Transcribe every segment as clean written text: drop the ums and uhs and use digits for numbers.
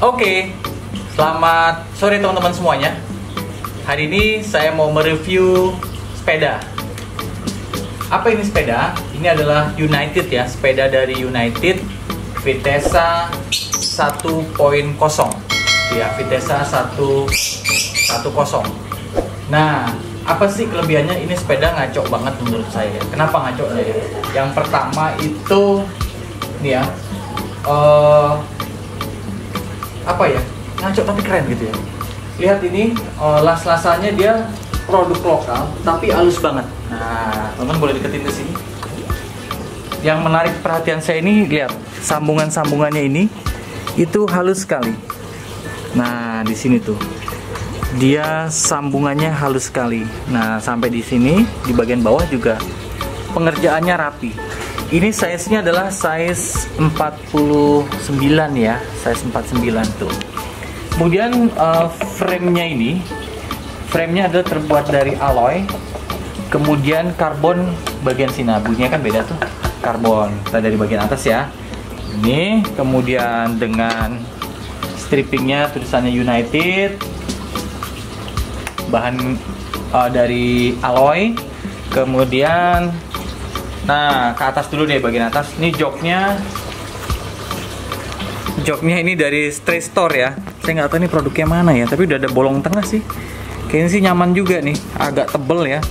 Oke, selamat sore teman-teman semuanya. Hari ini saya mau mereview sepeda. Apa ini sepeda? Ini adalah United ya, sepeda dari United Vitessa 1.0 ya, Vitessa 1.0. Nah, apa sih kelebihannya? Ini sepeda ngaco banget menurut saya. Kenapa ngaco ya? Yang pertama itu nih ya, apa ya, ngaco tapi keren gitu ya. Lihat ini las-lasannya dia produk lokal tapi halus banget. Nah, teman-teman boleh deketin ke sini. Yang menarik perhatian saya ini, lihat sambungan-sambungannya ini itu halus sekali. Nah, di sini tuh dia sambungannya halus sekali. Nah, sampai di sini di bagian bawah juga pengerjaannya rapi. Ini size-nya adalah size 49 ya, size 49 tuh. Kemudian frame-nya ini, frame-nya ada terbuat dari alloy, kemudian karbon bagian sini. Bunyinya kan beda tuh, karbon. Kita dari bagian atas ya. Ini kemudian dengan stripping-nya tulisannya United, bahan dari alloy, kemudian. Nah, ke atas dulu deh, bagian atas. Ini joknya ini dari Stray Store ya. Saya nggak tahu ini produknya mana ya, tapi udah ada bolong tengah sih. Kayaknya sih nyaman juga nih, agak tebel ya.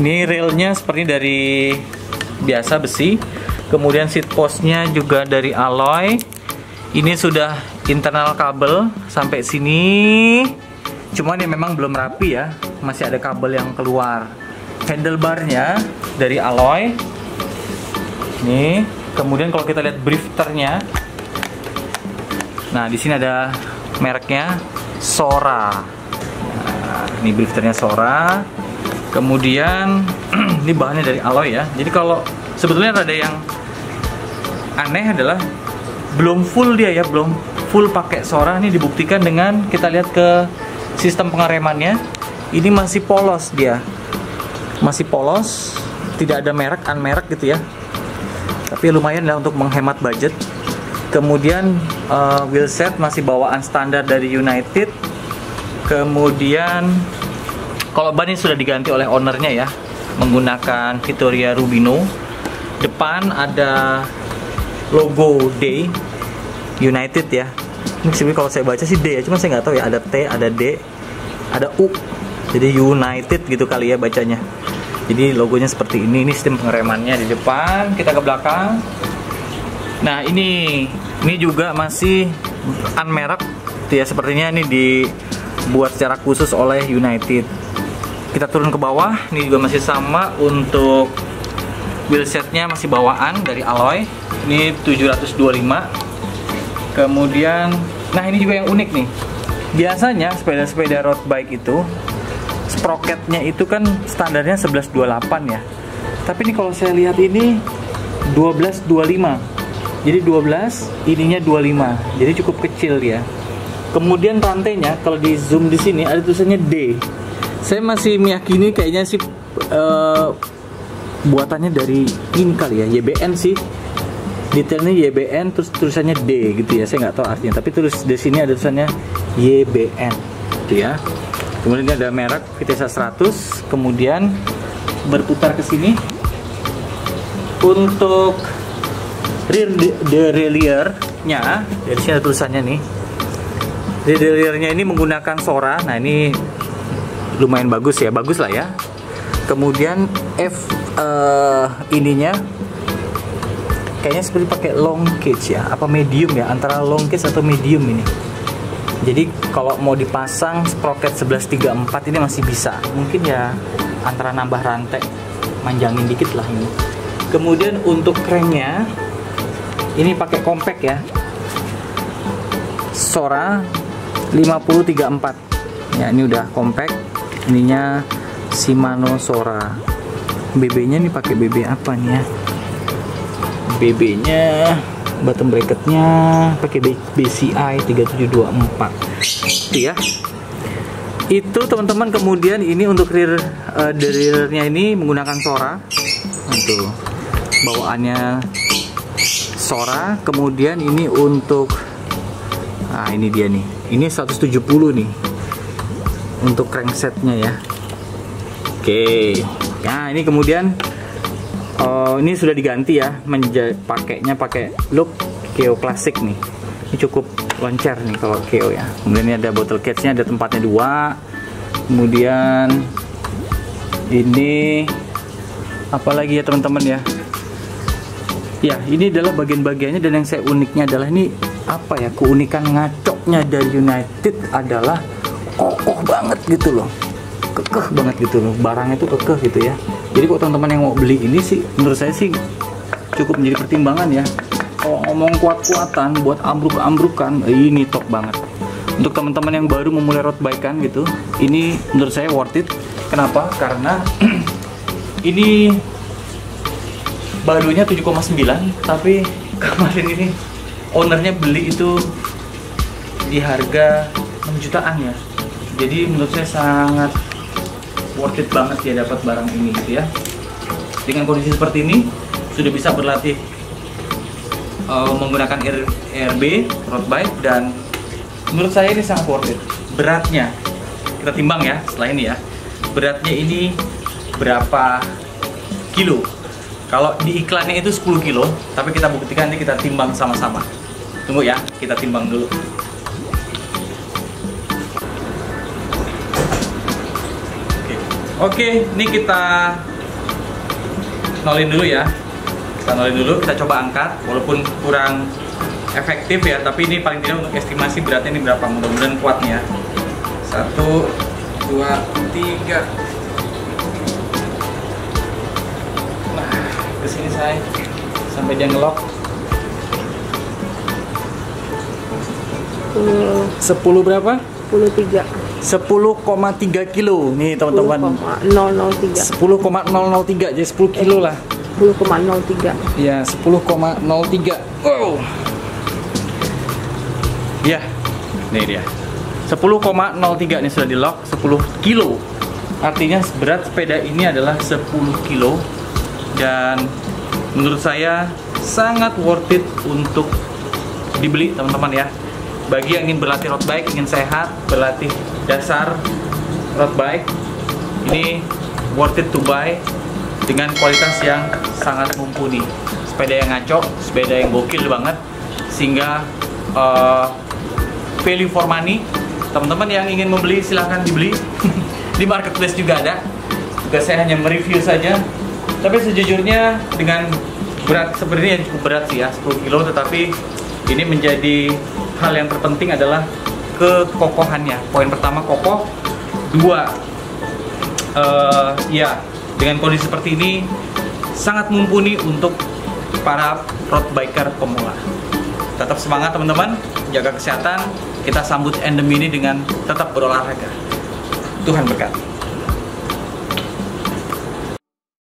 Ini railnya seperti dari biasa besi. Kemudian seat postnya juga dari alloy. Ini sudah internal kabel sampai sini. Cuman ya memang belum rapi ya, masih ada kabel yang keluar. Handlebarnya dari alloy ini, kemudian kalau kita lihat brifternya, nah di sini ada mereknya Sora. Nah, ini brifternya Sora, kemudian ini bahannya dari alloy ya. Jadi kalau sebetulnya ada yang aneh adalah belum full dia ya, belum full pakai Sora. Ini dibuktikan dengan kita lihat ke sistem pengeremannya, ini masih polos dia. Masih polos, tidak ada merek, unmerek gitu ya. Tapi lumayan lah untuk menghemat budget. Kemudian wheelset masih bawaan standar dari United. Kemudian kalau ban ini sudah diganti oleh ownernya ya, menggunakan Vittoria Rubino. Depan ada logo D United ya. Ini sebenarnya kalau saya baca sih D ya, cuma saya nggak tahu ya, ada T, ada D, ada U. Jadi United gitu kali ya bacanya. Jadi logonya seperti ini sistem pengeremannya di depan. Kita ke belakang. Nah, ini juga masih unmerek ya, sepertinya ini dibuat secara khusus oleh United. Kita turun ke bawah, ini juga masih sama untuk wheelsetnya masih bawaan dari alloy. Ini 725. Kemudian, nah ini juga yang unik nih. Biasanya sepeda-sepeda road bike itu sprocketnya itu kan standarnya 1128 ya, tapi ini kalau saya lihat ini 1225, jadi 12 ininya 25, jadi cukup kecil ya. Kemudian rantainya kalau di zoom di sini ada tulisannya D. Saya masih meyakini kayaknya sih buatannya dari Inkal ya, YBN sih, detailnya YBN terus tulisannya D gitu ya. Saya nggak tahu artinya, tapi terus di sini ada tulisannya YBN gitu ya. Kemudian ini ada merek Vitessa 100, kemudian berputar ke sini untuk rear derailleur-nya. Dari sini ada tulisannya nih. Derailleur-nya ini menggunakan Sora. Nah, ini lumayan bagus ya, bagus lah ya. Kemudian ininya kayaknya seperti pakai long cage ya, apa medium ya, antara long cage atau medium ini. Jadi kalau mau dipasang sprocket 1134 ini masih bisa. Mungkin ya antara nambah rantai, manjangin dikit lah ini. Kemudian untuk cranknya ini pakai compact ya, Sora 5034. Ya, ini udah compact. Ininya Shimano Sora. BB-nya nih pakai BB apa nih ya? BB-nya, bottom bracketnya pakai BCI 3724 ya. Itu teman-teman, kemudian ini untuk rear derailleur-nya ini menggunakan Sora. Itu bawaannya Sora. Kemudian ini untuk Nah ini dia nih, ini 170 nih untuk cranksetnya ya. Oke, nah ini kemudian ini sudah diganti ya, pakainya pakai Look Keo klasik nih. Ini cukup loncer nih kalau Keo ya. Kemudian ini ada bottle cage-nya, ada tempatnya dua. Kemudian ini apalagi ya teman-teman ya. Ya, ini adalah bagian-bagiannya, dan yang saya uniknya adalah ini apa ya, keunikan ngacoknya dari United adalah kokoh banget gitu loh. Kekeh banget gitu loh. Barangnya itu kekeh gitu ya. Jadi kok teman-teman yang mau beli ini sih menurut saya sih cukup menjadi pertimbangan ya. Kalau ngomong kuat-kuatan buat ambruk-ambrukan, ini top banget. Untuk teman-teman yang baru memulai road bike-an gitu, ini menurut saya worth it. Kenapa? Karena ini barunya 7,9, tapi kemarin ini ownernya beli itu di harga 6 jutaan ya. Jadi menurut saya sangat worth it banget ya dapat barang ini gitu ya. Dengan kondisi seperti ini sudah bisa berlatih menggunakan RB road bike, dan menurut saya ini sangat worth it. Beratnya kita timbang ya setelah ini ya. Beratnya ini berapa kilo? Kalau di iklannya itu 10 kilo, tapi kita buktikan, nanti kita timbang sama-sama. Tunggu ya, kita timbang dulu. Oke, ini kita nolin dulu ya. Kita nolin dulu, kita coba angkat. Walaupun kurang efektif ya, tapi ini paling tidak untuk estimasi beratnya ini berapa. Mudah-mudahan kuatnya. 1, 2, 3. Kesini saya sampai dia ngelok 10 berapa? 10,3 kilo nih teman-teman. 10,003 jadi 10 kilo lah. 10,03 ya, 10,03. Wow ya, nih dia 10,03 nih, sudah di lock 10 kilo. Artinya berat sepeda ini adalah 10 kilo. Dan menurut saya sangat worth it untuk dibeli teman-teman ya. Bagi yang ingin berlatih road bike, ingin sehat, berlatih dasar road bike, ini worth it to buy dengan kualitas yang sangat mumpuni. Sepeda yang ngacok, sepeda yang gokil banget, sehingga value for money. Teman-teman yang ingin membeli silahkan dibeli. Di marketplace juga ada. Juga saya hanya mereview saja. Tapi sejujurnya dengan berat sebenarnya cukup berat sih ya, 10 kilo, tetapi ini menjadi hal yang terpenting adalah kekokohannya. Poin pertama kokoh, dua ya dengan kondisi seperti ini sangat mumpuni untuk para road biker pemula. Tetap semangat teman-teman, jaga kesehatan. Kita sambut endemi ini dengan tetap berolahraga. Tuhan berkati.